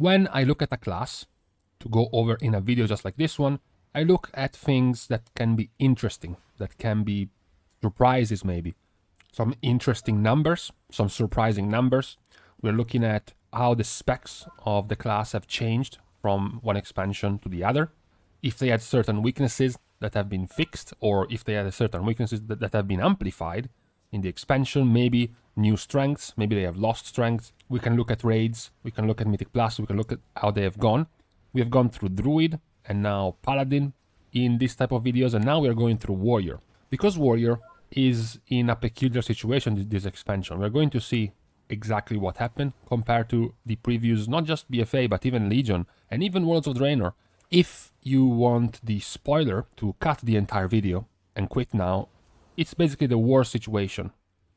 When I look at a class to go over in a video just like this one, I look at things that can be interesting, that can be surprises maybe. Some interesting numbers, some surprising numbers. We're looking at how the specs of the class have changed from one expansion to the other. If they had certain weaknesses that have been fixed, or if they had certain weaknesses that have been amplified in the expansion, maybe new strengths, maybe they have lost strengths. We can look at raids, we can look at Mythic Plus, we can look at how they have gone. We have gone through Druid and now Paladin in this type of videos, and now we are going through Warrior. Because Warrior is in a peculiar situation this expansion. We're going to see exactly what happened compared to the previews, not just BFA, but even Legion and even Warlords of Draenor. If you want the spoiler to cut the entire video and quit now, it's basically the worst situation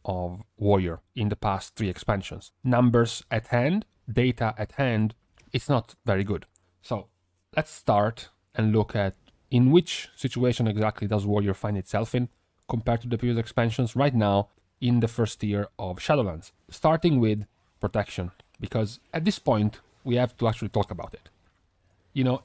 of Warrior in the past three expansions. Numbers at hand, data at hand, it's not very good. So let's start and look at in which situation exactly does Warrior find itself in compared to the previous expansions right now in the first tier of Shadowlands, starting with Protection, because at this point we have to actually talk about it. You know,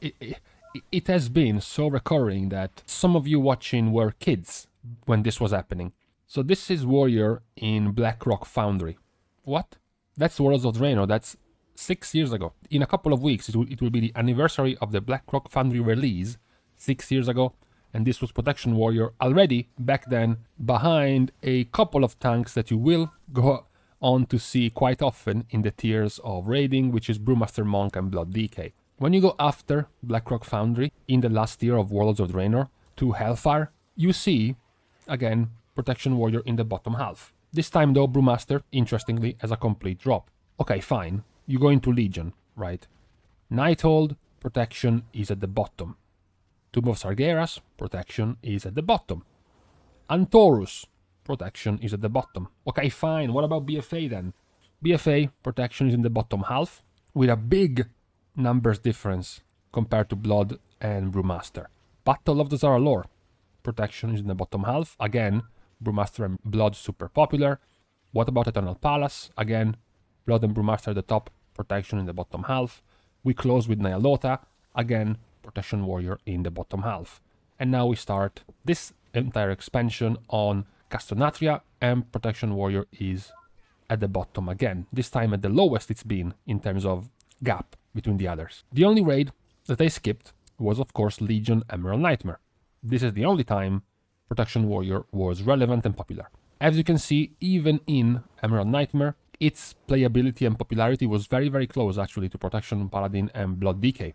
it has been so recurring that some of you watching were kids when this was happening. So this is Warrior in Blackrock Foundry. What? That's Warlords of Draenor, that's 6 years ago. In a couple of weeks it will be the anniversary of the Blackrock Foundry release 6 years ago, and this was Protection Warrior already back then, behind a couple of tanks that you will go on to see quite often in the tiers of raiding, which is Brewmaster Monk and Blood DK. When you go after Blackrock Foundry in the last tier of Warlords of Draenor to Hellfire, you see, again, Protection Warrior in the bottom half. This time though, Brewmaster, interestingly, as a complete drop. Okay, fine, you go into Legion, right? Nighthold, Protection is at the bottom. Tomb of Sargeras, Protection is at the bottom. Antorus, Protection is at the bottom. Okay, fine, what about BFA then? BFA, Protection is in the bottom half, with a big numbers difference compared to Blood and Brewmaster. Battle of Dazar'alor, Protection is in the bottom half. Again, Brewmaster and Blood super popular. What about Eternal Palace? Again, Blood and Brewmaster at the top, Protection in the bottom half. We close with Nyalota, again, Protection Warrior in the bottom half. And now we start this entire expansion on Castonatria, and Protection Warrior is at the bottom again, this time at the lowest it's been in terms of gap between the others. The only raid that I skipped was of course Legion Emerald Nightmare. This is the only time Protection Warrior was relevant and popular. As you can see, even in Emerald Nightmare, its playability and popularity was very, very close actually to Protection, Paladin and Blood DK.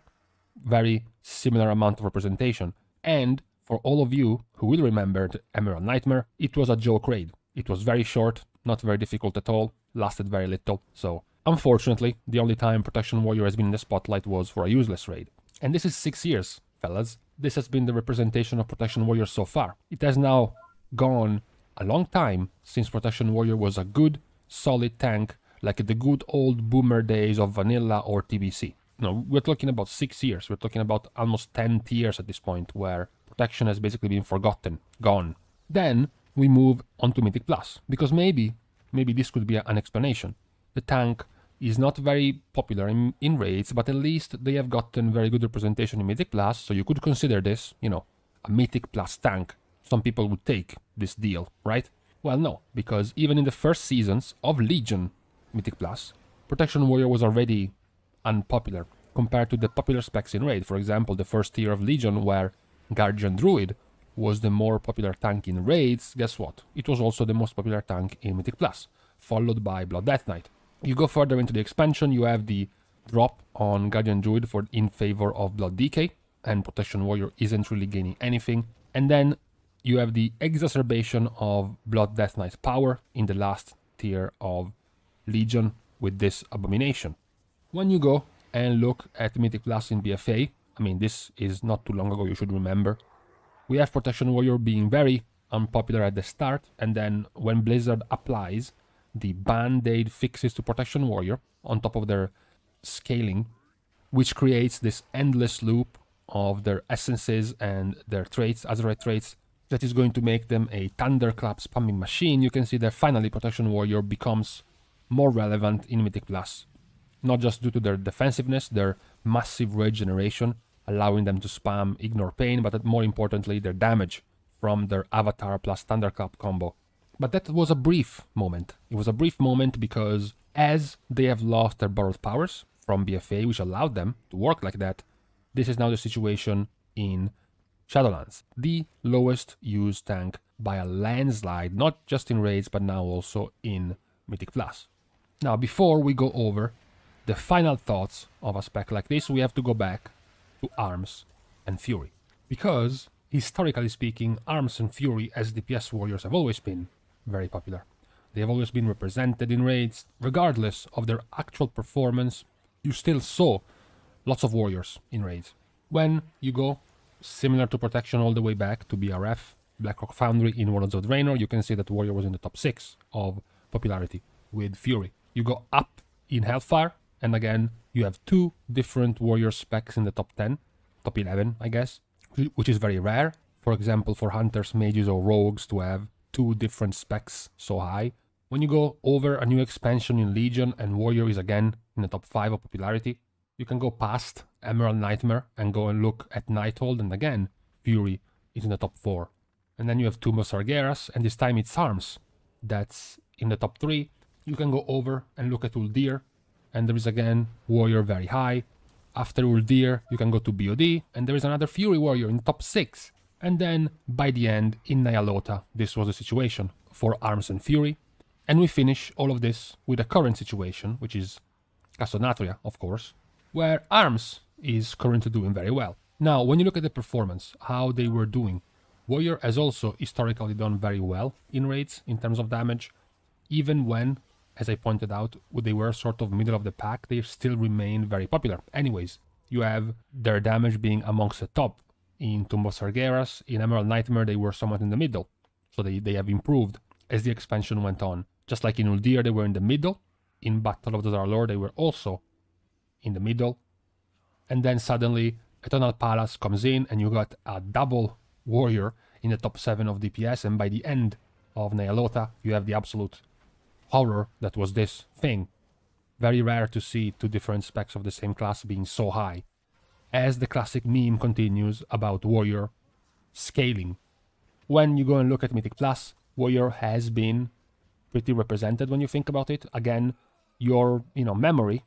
Very similar amount of representation, and for all of you who will remember the Emerald Nightmare, it was a joke raid. It was very short, not very difficult at all, lasted very little, so unfortunately the only time Protection Warrior has been in the spotlight was for a useless raid. And this is 6 years, fellas. This has been the representation of Protection Warrior so far. It has now gone a long time since Protection Warrior was a good, solid tank, like the good old boomer days of Vanilla or TBC. No, we're talking about 6 years, we're talking about almost 10 tiers at this point where Protection has basically been forgotten, gone. Then we move on to Mythic Plus, because maybe this could be an explanation. The tank is not very popular in raids, but at least they have gotten very good representation in Mythic Plus, so you could consider this, you know, a Mythic Plus tank. Some people would take this deal, right? Well, no, because even in the first seasons of Legion Mythic Plus, Protection Warrior was already unpopular compared to the popular specs in raid. For example, the first tier of Legion, where Guardian Druid was the more popular tank in raids, guess what? It was also the most popular tank in Mythic Plus, followed by Blood Death Knight. You go further into the expansion, you have the drop on Guardian Druid in favor of Blood DK, and Protection Warrior isn't really gaining anything. And then you have the exacerbation of Blood Death Knight's power in the last tier of Legion with this abomination. When you go and look at Mythic Plus in BFA, I mean, this is not too long ago, you should remember, we have Protection Warrior being very unpopular at the start, and then when Blizzard applies the band-aid fixes to Protection Warrior on top of their scaling, which creates this endless loop of their essences and their traits, Azerite traits, that is going to make them a Thunderclap spamming machine, you can see that finally Protection Warrior becomes more relevant in Mythic Plus not just due to their defensiveness, their massive rage generation, allowing them to spam Ignore Pain, but more importantly, their damage from their Avatar plus Thunderclap combo. But that was a brief moment. It was a brief moment because as they have lost their borrowed powers from BFA, which allowed them to work like that, this is now the situation in Shadowlands. The lowest used tank by a landslide, not just in raids, but now also in Mythic Plus. Now, before we go over the final thoughts of a spec like this, we have to go back to Arms and Fury. Because, historically speaking, Arms and Fury as DPS warriors have always been very popular. They have always been represented in raids. Regardless of their actual performance, you still saw lots of warriors in raids. When you go similar to Protection all the way back to BRF, Blackrock Foundry in Warlords of Draenor, you can see that Warrior was in the top 6 of popularity with Fury. You go up in Hellfire, and again, you have two different warrior specs in the top 10, top 11, I guess, which is very rare. For example, for hunters, mages, or rogues to have two different specs so high. When you go over a new expansion in Legion and Warrior is again in the top 5 of popularity, you can go past Emerald Nightmare and go and look at Nighthold, and again, Fury is in the top 4. And then you have Tomb of Sargeras, and this time it's Arms that's in the top 3. You can go over and look at Uldir, and there is again Warrior very high. After Uldir, you can go to BOD, and there is another Fury Warrior in top 6. And then, by the end, in Nyalota, this was the situation for Arms and Fury. And we finish all of this with a current situation, which is Castonatria, of course, where Arms is currently doing very well. Now, when you look at the performance, how they were doing, Warrior has also historically done very well in raids in terms of damage, even when, as I pointed out, they were sort of middle of the pack, they still remain very popular. Anyways, you have their damage being amongst the top. In Tomb of Sargeras, in Emerald Nightmare, they were somewhat in the middle. So they have improved as the expansion went on. Just like in Uldir, they were in the middle. In Battle of Dazar'alor, they were also in the middle. And then suddenly, Eternal Palace comes in, and you got a double warrior in the top 7 of DPS. And by the end of Nyalota, you have the absolute horror that was this thing. Very rare to see two different specs of the same class being so high. As the classic meme continues about Warrior scaling. When you go and look at Mythic Plus, Warrior has been pretty represented when you think about it. Again, your memory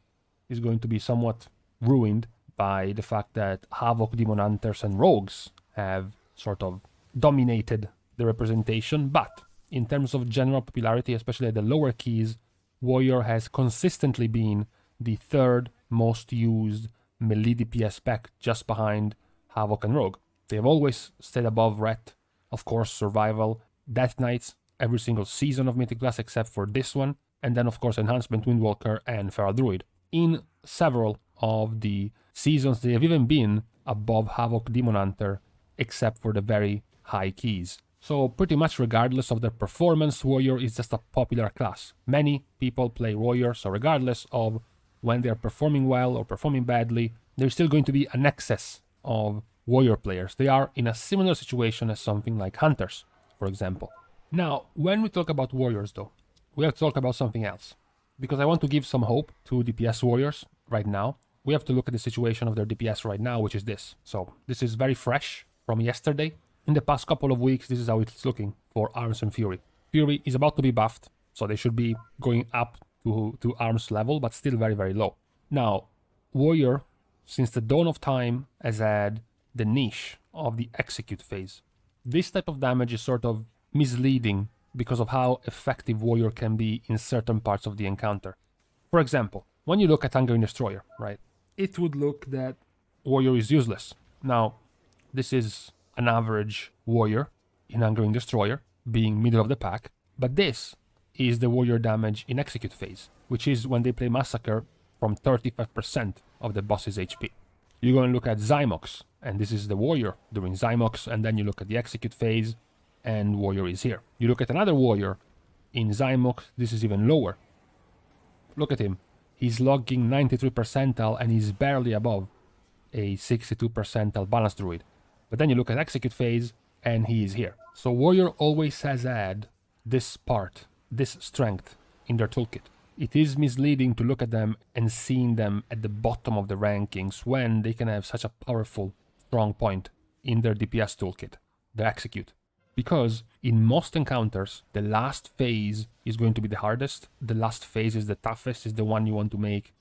is going to be somewhat ruined by the fact that Havoc Demon Hunters and Rogues have sort of dominated the representation. But in terms of general popularity, especially at the lower keys, Warrior has consistently been the 3rd most used melee DPS spec, just behind Havoc and Rogue. They have always stayed above Ret, of course, Survival, Death Knights, every single season of Mythic Plus except for this one, and then of course Enhancement, Windwalker, and Feral Druid. In several of the seasons, they have even been above Havoc Demon Hunter, except for the very high keys. So pretty much regardless of their performance, Warrior is just a popular class. Many people play Warrior, so regardless of when they're performing well or performing badly, there's still going to be an excess of warrior players. They are in a similar situation as something like hunters, for example. Now, when we talk about warriors, though, we have to talk about something else. Because I want to give some hope to DPS warriors right now. We have to look at the situation of their DPS right now, which is this. So, this is very fresh from yesterday. In the past couple of weeks, this is how it's looking for Arms and Fury. Fury is about to be buffed, so they should be going up to Arms level, but still very, very low. Now, Warrior, since the dawn of time, has had the niche of the execute phase. This type of damage is sort of misleading because of how effective Warrior can be in certain parts of the encounter. For example, when you look at Hungering Destroyer, right, it would look that Warrior is useless. Now, this is an average Warrior in Hungering Destroyer, being middle of the pack, but this is the warrior damage in execute phase, which is when they play Massacre from 35% of the boss's HP. You go and look at Zymox, and this is the warrior during Zymox, and then you look at the execute phase, and warrior is here. You look at another warrior in Zymox, this is even lower. Look at him. He's logging 93 percentile, and he's barely above a 62 percentile balanced druid. But then you look at execute phase, and he is here. So warrior always has had this part, this strength in their toolkit. It is misleading to look at them and seeing them at the bottom of the rankings when they can have such a powerful strong point in their DPS toolkit, their execute. Because in most encounters, the last phase is going to be the hardest, the last phase is the toughest, is the one you want to make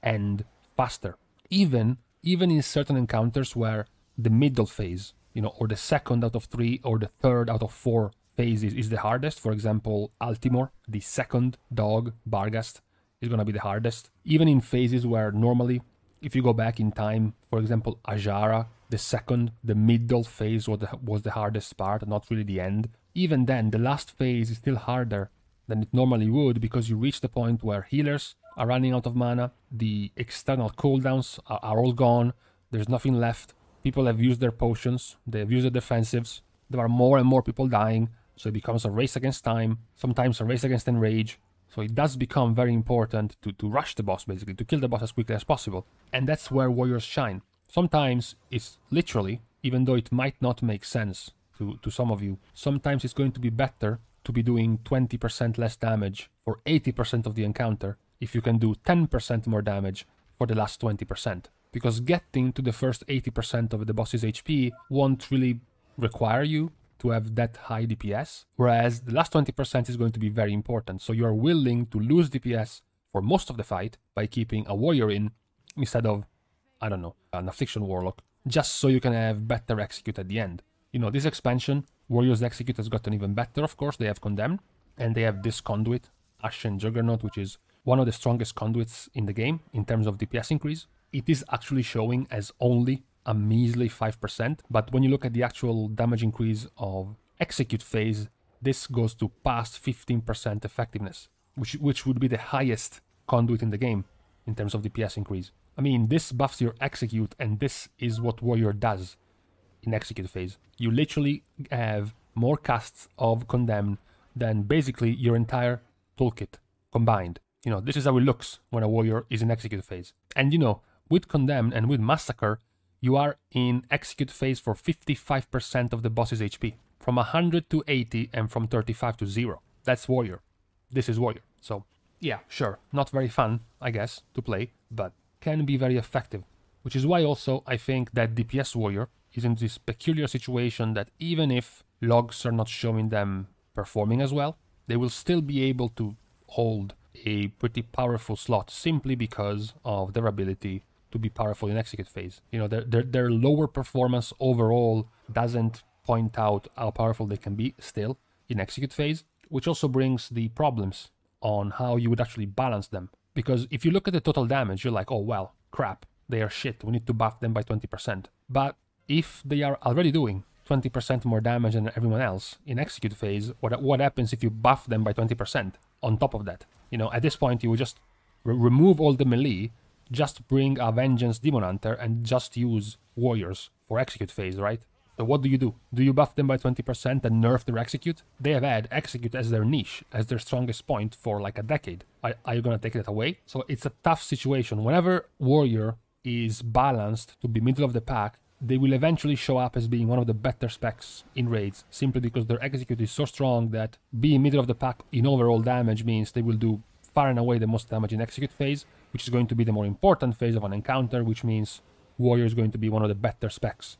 and faster. Even in certain encounters where the middle phase, you know, or the second out of three or the third out of four phases is the hardest. For example, Altimor, the second dog, Barghast, is going to be the hardest. Even in phases where normally, if you go back in time, for example, Azshara, the second, the middle phase was the hardest part, not really the end. Even then, the last phase is still harder than it normally would because you reach the point where healers are running out of mana, the external cooldowns are all gone, there's nothing left, people have used their potions, they've used their defensives, there are more and more people dying, so it becomes a race against time, sometimes a race against enrage. So it does become very important to rush the boss, basically, to kill the boss as quickly as possible. And that's where warriors shine. Sometimes it's literally, even though it might not make sense to some of you, sometimes it's going to be better to be doing 20% less damage for 80% of the encounter if you can do 10% more damage for the last 20%. Because getting to the first 80% of the boss's HP won't really require you to have that high DPS, whereas the last 20% is going to be very important. So you are willing to lose DPS for most of the fight by keeping a warrior in instead of, I don't know, an Affliction Warlock, just so you can have better execute at the end. You know, this expansion, Warriors Execute has gotten even better, of course. They have Condemned, and they have this conduit, Ashen Juggernaut, which is one of the strongest conduits in the game in terms of DPS increase. It is actually showing as only a measly 5%, but when you look at the actual damage increase of execute phase, this goes to past 15% effectiveness, which would be the highest conduit in the game in terms of DPS increase. I mean, this buffs your execute, and this is what warrior does in execute phase. You literally have more casts of Condemn than basically your entire toolkit combined. You know, this is how it looks when a warrior is in execute phase. And you know, with Condemn and with Massacre, you are in execute phase for 55% of the boss's HP, from 100 to 80 and from 35 to 0. That's warrior. This is warrior. So yeah, sure, not very fun, I guess, to play, but can be very effective, which is why also I think that DPS warrior is in this peculiar situation that even if logs are not showing them performing as well, they will still be able to hold a pretty powerful slot simply because of their ability to be powerful in execute phase. You know, their lower performance overall doesn't point out how powerful they can be still in execute phase, which also brings the problems on how you would actually balance them. Because if you look at the total damage, you're like, oh, well, crap, they are shit, we need to buff them by 20%. But if they are already doing 20% more damage than everyone else in execute phase, what happens if you buff them by 20% on top of that? You know, at this point, you would just remove all the melee, just bring a Vengeance Demon Hunter and just use warriors for execute phase, right? So what do you do? Do you buff them by 20% and nerf their execute? They have had execute as their niche, as their strongest point for like a decade. Are you gonna take that away? So it's a tough situation. Whenever warrior is balanced to be middle of the pack, they will eventually show up as being one of the better specs in raids, simply because their execute is so strong that being middle of the pack in overall damage means they will do far and away the most damage in execute phase, which is going to be the more important phase of an encounter, which means warrior is going to be one of the better specs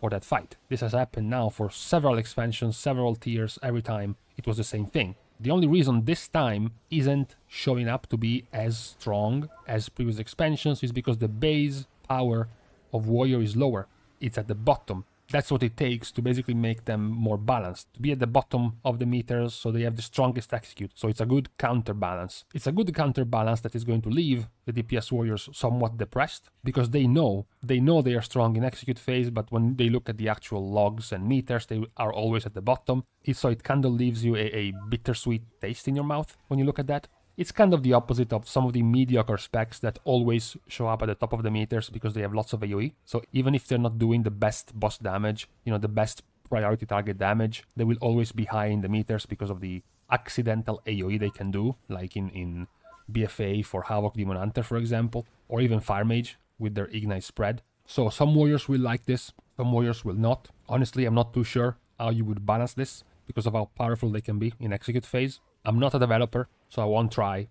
for that fight. This has happened now for several expansions, several tiers. Every time it was the same thing. The only reason this time isn't showing up to be as strong as previous expansions is because the base power of warrior is lower. It's at the bottom. That's what it takes to basically make them more balanced, to be at the bottom of the meters so they have the strongest execute. So it's a good counterbalance. It's a good counterbalance that is going to leave the DPS warriors somewhat depressed because they know they are strong in execute phase, but when they look at the actual logs and meters, they are always at the bottom. So it kind of leaves you a bittersweet taste in your mouth when you look at that. It's kind of the opposite of some of the mediocre specs that always show up at the top of the meters because they have lots of AoE. So even if they're not doing the best boss damage, you know, the best priority target damage, they will always be high in the meters because of the accidental AoE they can do, like in BFA for Havoc Demon Hunter, for example, or even Fire Mage with their Ignite spread. So some warriors will like this, some warriors will not. Honestly, I'm not too sure how you would balance this because of how powerful they can be in execute phase. I'm not a developer, so I won't try,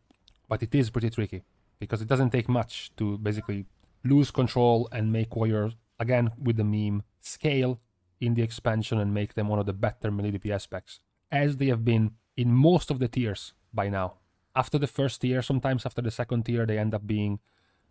but it is pretty tricky because it doesn't take much to basically lose control and make warriors, again with the meme, scale in the expansion and make them one of the better melee DPS packs, as they have been in most of the tiers by now. After the first tier, sometimes after the second tier, they end up being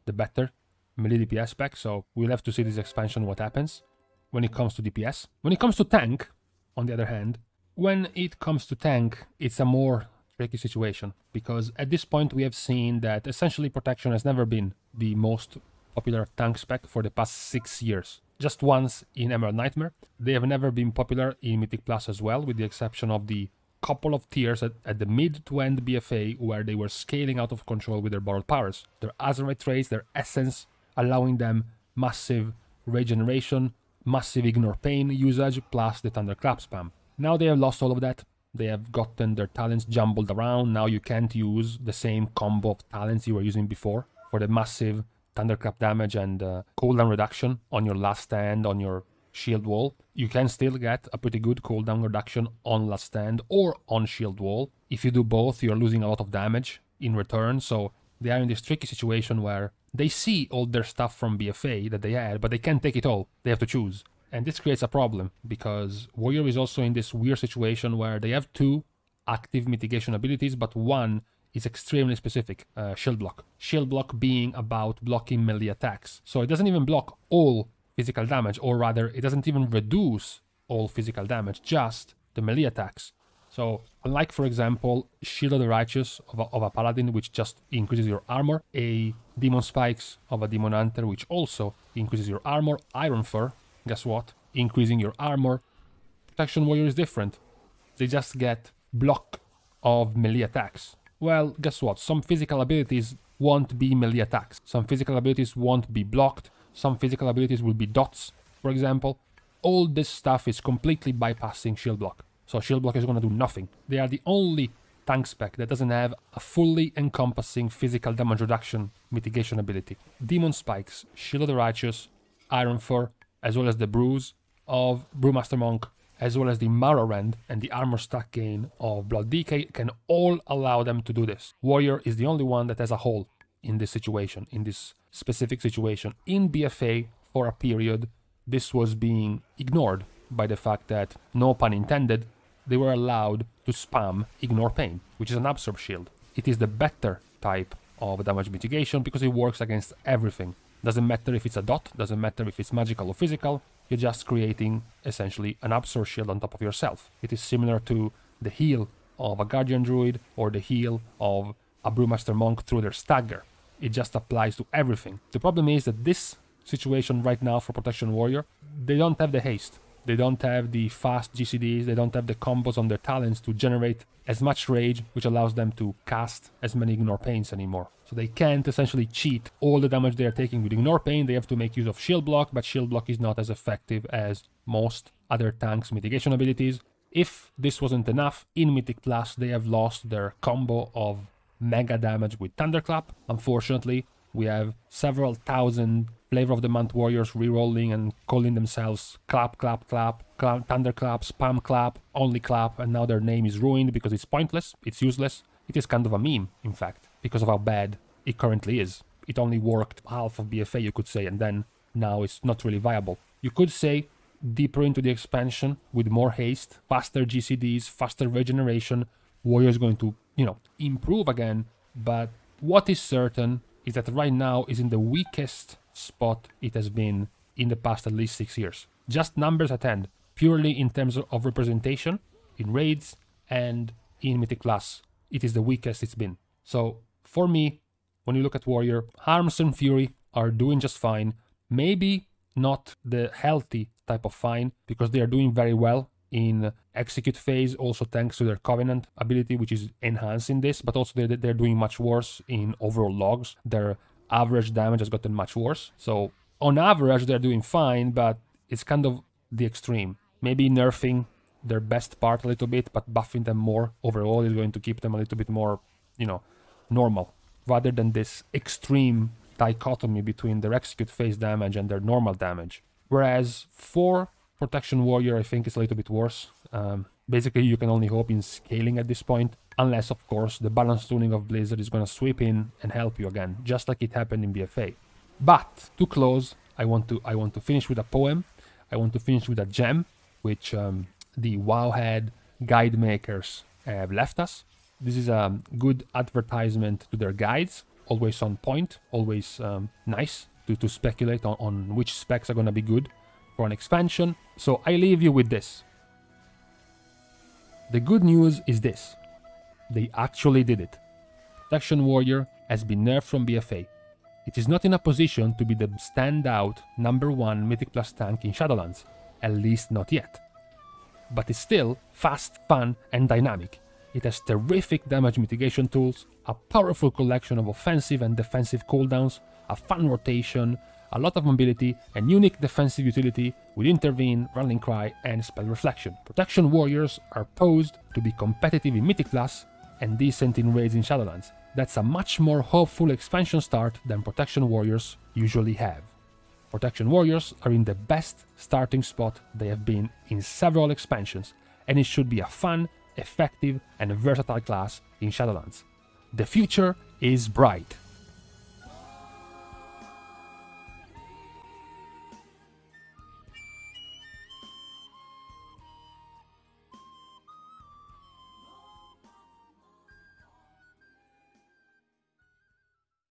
the better melee DPS pack, so we'll have to see this expansion what happens when it comes to DPS. When it comes to tank, on the other hand, it's a more tricky situation, because at this point we have seen that essentially protection has never been the most popular tank spec for the past 6 years. Just once in Emerald Nightmare. They have never been popular in Mythic Plus as well, with the exception of the couple of tiers at the mid to end BFA where they were scaling out of control with their borrowed powers, their Azerite traits, their essence, allowing them massive regeneration, massive ignore pain usage, plus the Thunderclap spam. Now they have lost all of that. They have gotten their talents jumbled around. Now you can't use the same combo of talents you were using before for the massive Thunderclap damage and cooldown reduction on your last stand on your shield wall. You can still get a pretty good cooldown reduction on last stand or on shield wall. If you do both, you're losing a lot of damage in return, so they are in this tricky situation where they see all their stuff from BFA that they had, but they can't take it all. They have to choose. And this creates a problem, because Warrior is also in this weird situation where they have two active mitigation abilities, but one is extremely specific, Shield Block. Shield Block being about blocking melee attacks. So it doesn't even block all physical damage, or rather, it doesn't even reduce all physical damage, just the melee attacks. So unlike, for example, Shield of the Righteous of a Paladin, which just increases your armor, a Demon Spikes of a Demon Hunter, which also increases your armor, Iron Fur, guess what? Increasing your armor. Protection Warrior is different. They just get block of melee attacks. Well, guess what? Some physical abilities won't be melee attacks. Some physical abilities won't be blocked. Some physical abilities will be dots, for example. All this stuff is completely bypassing Shield Block. So Shield Block is going to do nothing. They are the only tank spec that doesn't have a fully encompassing physical damage reduction mitigation ability. Demon Spikes, Shield of the Righteous, Iron Fur, as well as the Brews of Brewmaster Monk, as well as the Marrow Rend and the Armor Stack Gain of Blood Decay can all allow them to do this. Warrior is the only one that has a hole in this situation, in this specific situation. In BFA, for a period, this was being ignored by the fact that, no pun intended, they were allowed to spam Ignore Pain, which is an absorb shield. It is the better type of damage mitigation because it works against everything. Doesn't matter if it's a dot, doesn't matter if it's magical or physical, you're just creating essentially an absorb shield on top of yourself. It is similar to the heal of a Guardian Druid or the heal of a Brewmaster Monk through their stagger. It just applies to everything. The problem is that this situation right now for Protection Warrior, they don't have the haste. They don't have the fast GCDs, they don't have the combos on their talents to generate as much rage, which allows them to cast as many Ignore Pains anymore. So they can't essentially cheat all the damage they are taking with Ignore Pain. They have to make use of Shield Block, but Shield Block is not as effective as most other tanks' mitigation abilities. If this wasn't enough, in Mythic Plus they have lost their combo of mega damage with Thunderclap. Unfortunately, we have several thousand Flavor of the Month warriors re-rolling and calling themselves Clap, Clap, Clap, Clap, Thunderclap, Spam Clap, Only Clap, and now their name is ruined because it's pointless, it's useless. It is kind of a meme, in fact, because of how bad it currently is. It only worked half of BFA, you could say, and then now it's not really viable. You could say deeper into the expansion with more haste, faster GCDs, faster regeneration, warriors going to, improve again, but what is certain is that right now is in the weakest spot it has been in the past at least 6 years. Just numbers at hand, purely in terms of representation, in raids and in Mythic Plus, it is the weakest it's been. So for me, when you look at Warrior, Arms and Fury are doing just fine, maybe not the healthy type of fine, because they are doing very well in execute phase, also thanks to their Covenant ability, which is enhancing this, but also they're doing much worse in overall logs. Their average damage has gotten much worse. So on average, they're doing fine, but it's kind of the extreme. Maybe nerfing their best part a little bit, but buffing them more overall is going to keep them a little bit more, normal, rather than this extreme dichotomy between their execute phase damage and their normal damage. Whereas for Protection Warrior, I think it's a little bit worse. Basically, you can only hope in scaling at this point. Unless, of course, the balance tuning of Blizzard is going to sweep in and help you again, just like it happened in BFA. But to close, I want to finish with a poem. I want to finish with a gem, which the Wowhead guide makers have left us. This is a good advertisement to their guides, always on point, always nice to speculate on which specs are going to be good for an expansion. So I leave you with this. The good news is this. They actually did it. Protection Warrior has been nerfed from BFA. It is not in a position to be the standout #1 Mythic Plus tank in Shadowlands, at least not yet. But it's still fast, fun and dynamic. It has terrific damage mitigation tools, a powerful collection of offensive and defensive cooldowns, a fun rotation, a lot of mobility and unique defensive utility with Intervene, Rallying Cry and Spell Reflection. Protection Warriors are posed to be competitive in Mythic Plus and decent in raids in Shadowlands. That's a much more hopeful expansion start than Protection Warriors usually have. Protection Warriors are in the best starting spot they have been in several expansions, and it should be a fun, effective and versatile class in Shadowlands. The future is bright.